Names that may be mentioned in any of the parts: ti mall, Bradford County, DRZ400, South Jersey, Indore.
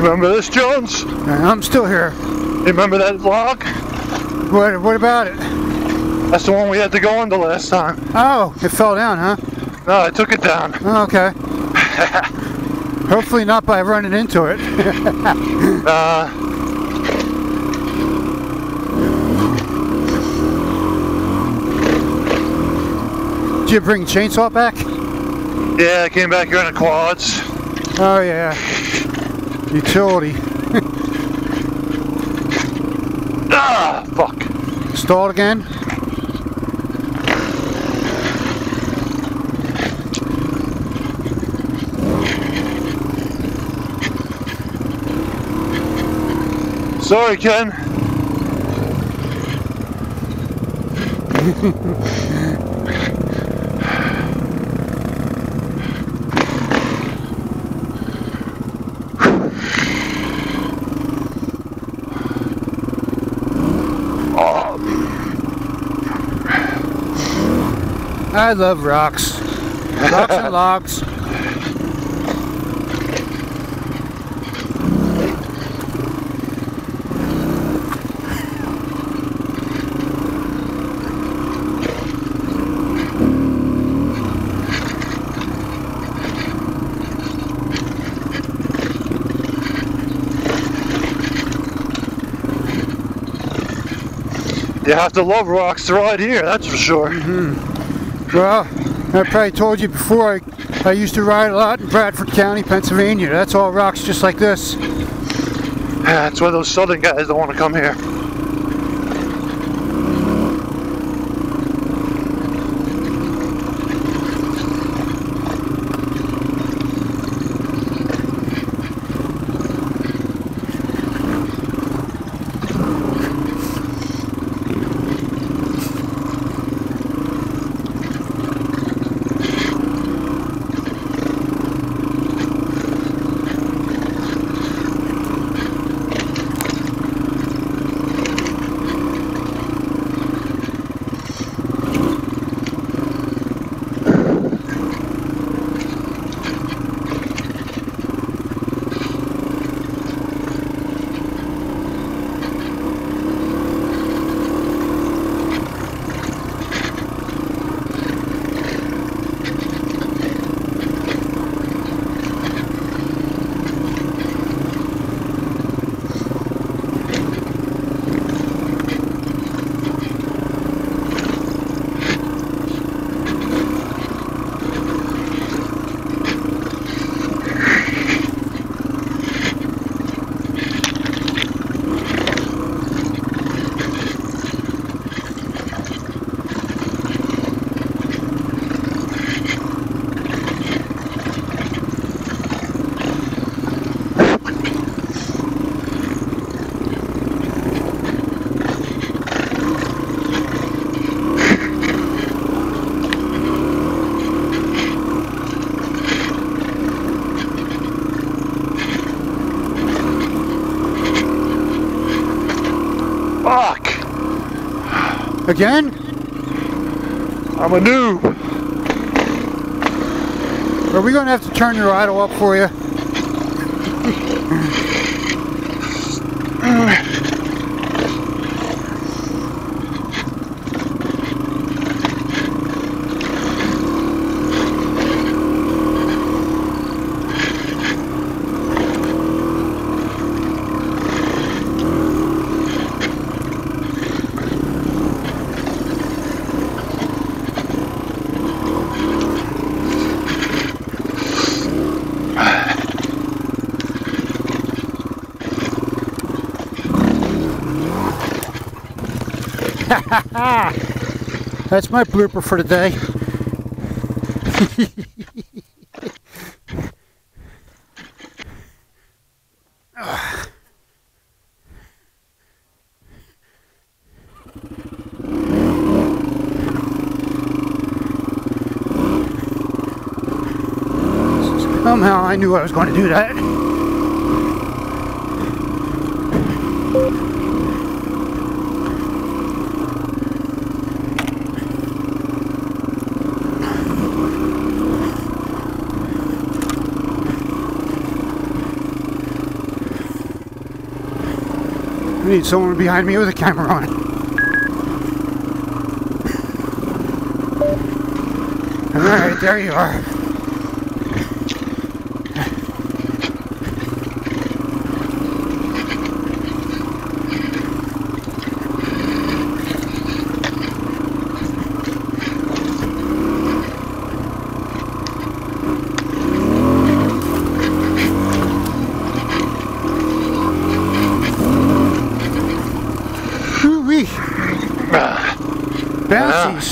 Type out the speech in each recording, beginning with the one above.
You remember this, Jones? I'm still here. You remember that vlog? What about it? That's the one we had to go under last time. Oh, it fell down, huh? No, I took it down. Oh, okay. Hopefully not by running into it. Did you bring chainsaw back? Yeah, I came back here on the quads. Oh yeah, utility. Ah, fuck. Stalled again. Sorry, Ken. I love rocks. Rocks and logs. You have to love rocks to ride here, that's for sure. Mm-hmm. Well, I probably told you before, I used to ride a lot in Bradford County, Pennsylvania. That's all rocks just like this. Yeah, that's why those southern guys don't want to come here. Again? I'm a noob. Are we going to have to turn your idle up for you? That's my blooper for the day. Somehow I knew I was going to do that. We need someone behind me with a camera on it. Alright, there you are.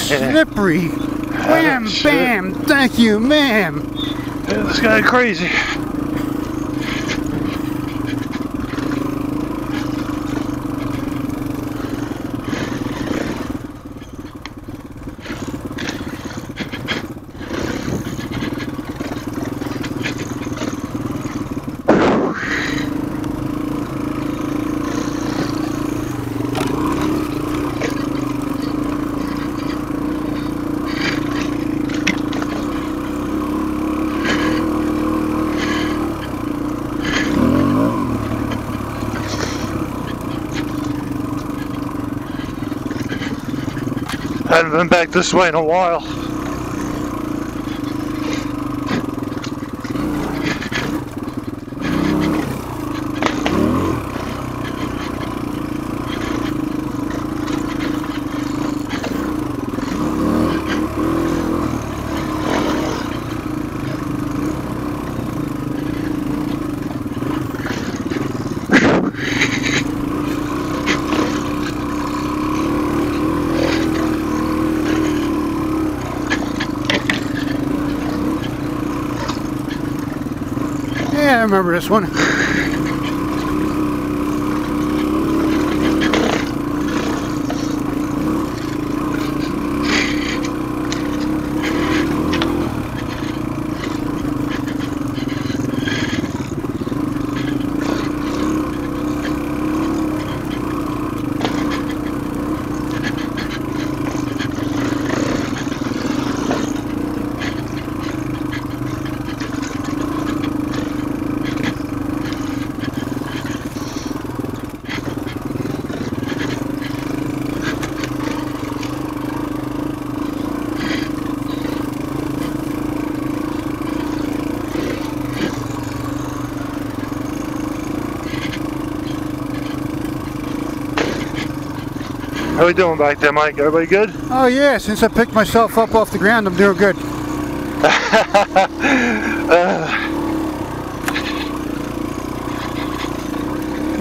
Slippery. Wham, bam, thank you, ma'am. Yeah, this guy crazy. I haven't been back this way in a while. I remember this one. How we doing back there, Mike? Everybody good? Oh yeah, since I picked myself up off the ground, I'm doing good.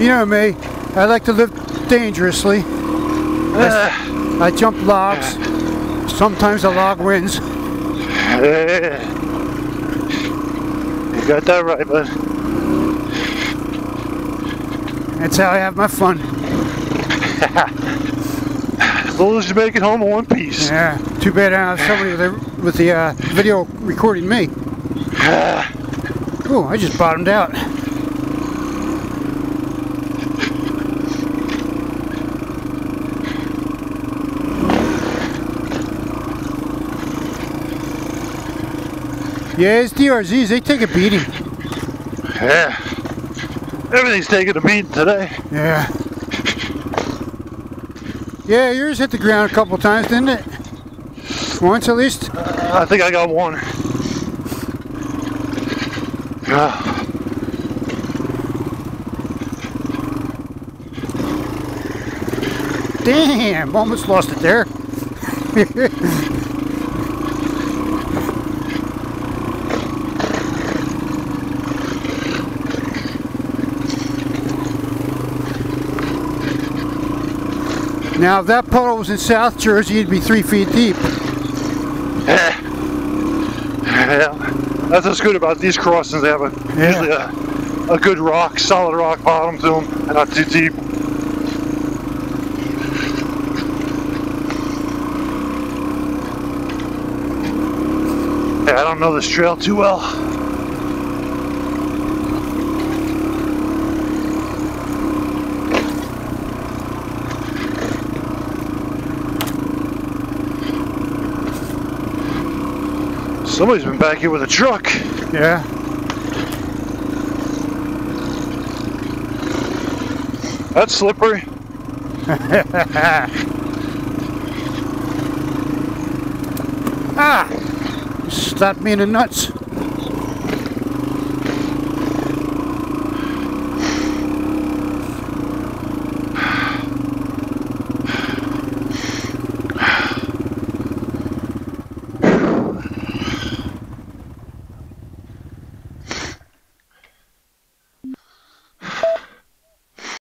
You know me, I like to live dangerously. I jump logs. Sometimes a log wins. You got that right, bud. That's how I have my fun. As long as you make it home in one piece. Yeah, too bad I don't have somebody with the video recording me. Oh, I just bottomed out. Yeah, it's DRZs, they take a beating. Yeah. Everything's taking a beating today. Yeah. Yeah, yours hit the ground a couple times, didn't it? Once at least? I think I got one. Damn, almost lost it there. Now, if that puddle was in South Jersey, it'd be 3 feet deep. Yeah. Yeah. That's what's good about these crossings. They have usually a good rock, solid rock bottom to them, and not too deep. Yeah, I don't know this trail too well. Somebody's been back here with a truck. Yeah. That's slippery. Ah! Slapped me in the nuts.